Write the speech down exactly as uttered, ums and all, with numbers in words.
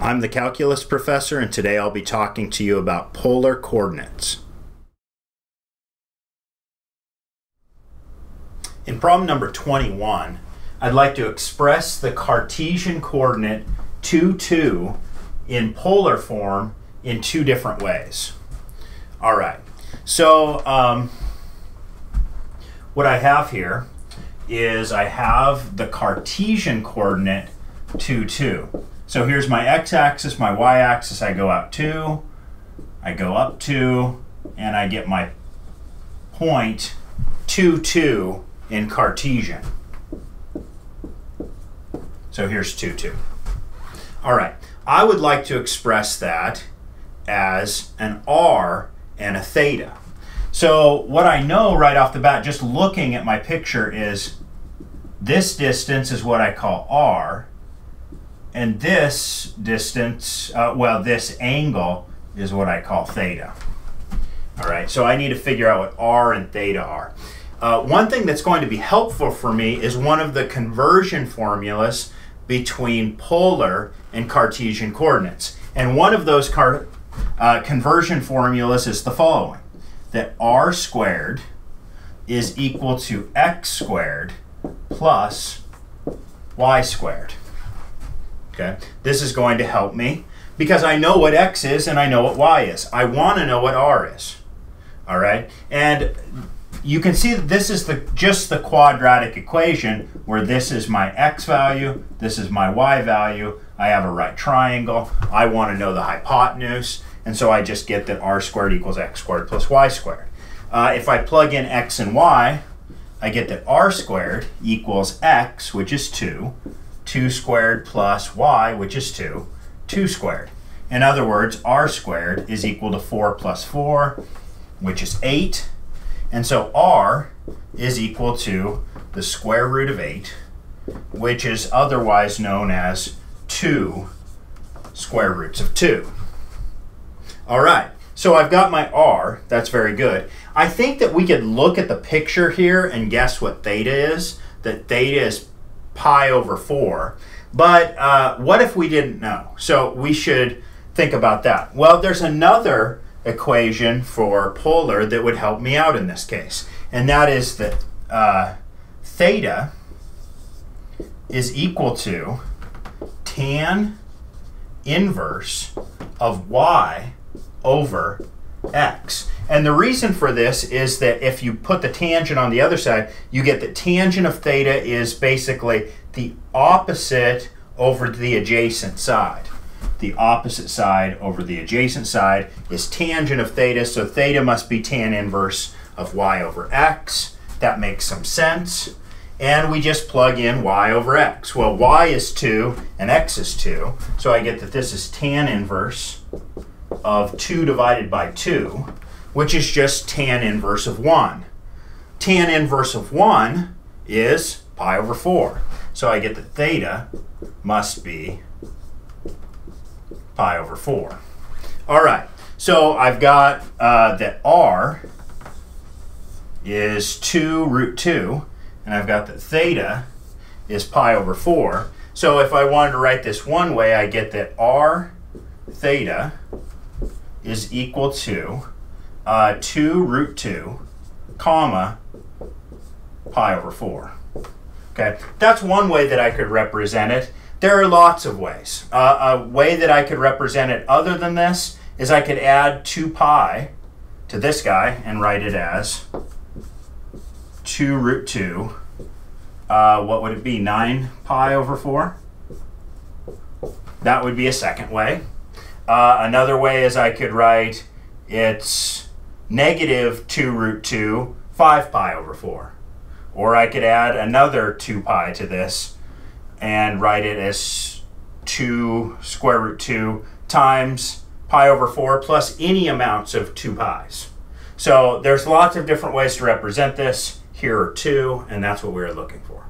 I'm the Calculus Professor, and today I'll be talking to you about polar coordinates. In problem number twenty-one, I'd like to express the Cartesian coordinate two, two in polar form in two different ways. All right, so um, what I have here is I have the Cartesian coordinate two, two. So here's my x-axis, my y-axis, I go out two, I go up two, and I get my point two, two in Cartesian. So here's two, two. All right, I would like to express that as an r and a theta. So what I know right off the bat, just looking at my picture, is this distance is what I call r, and this distance, uh, well, this angle is what I call theta. All right, so I need to figure out what r and theta are. Uh, one thing that's going to be helpful for me is one of the conversion formulas between polar and Cartesian coordinates. And one of those car uh, conversion formulas is the following, that r squared is equal to x squared plus y squared. Okay. This is going to help me because I know what x is and I know what y is. I want to know what r is. All right, and you can see that this is the just the quadratic equation where this is my x value, this is my y value. I have a right triangle. I want to know the hypotenuse, and so I just get that r squared equals x squared plus y squared. Uh, if I plug in x and y, I get that r squared equals x, which is two. two squared plus y, which is two, two squared. In other words, r squared is equal to four plus four, which is eight. And so r is equal to the square root of eight, which is otherwise known as two square roots of two. All right, so I've got my r. That's very good. I think that we could look at the picture here and guess what theta is, that theta is pi over four, but uh, what if we didn't know? So we should think about that. Well, there's another equation for polar that would help me out in this case, and that is that uh, theta is equal to tan inverse of y over x. And the reason for this is that if you put the tangent on the other side, you get that tangent of theta is basically the opposite over the adjacent side. The opposite side over the adjacent side is tangent of theta, so theta must be tan inverse of y over x. That makes some sense. And we just plug in y over x. Well, y is two and x is two, so I get that this is tan inverse of two divided by two, which is just tan inverse of one. Tan inverse of one is pi over four. So I get that theta must be pi over four. All right, so I've got uh, that r is two root two, and I've got that theta is pi over four. So if I wanted to write this one way, I get that r theta is equal to uh, two root two, comma, pi over four. Okay, that's one way that I could represent it. There are lots of ways. Uh, a way that I could represent it other than this is I could add two pi to this guy and write it as two root two, uh, what would it be, nine pi over four? That would be a second way. Uh, another way is I could write it's negative two root two, five pi over four. Or I could add another two pi to this and write it as two square root two times pi over four plus any amounts of two pi's. So there's lots of different ways to represent this. Here are two, and that's what we're looking for.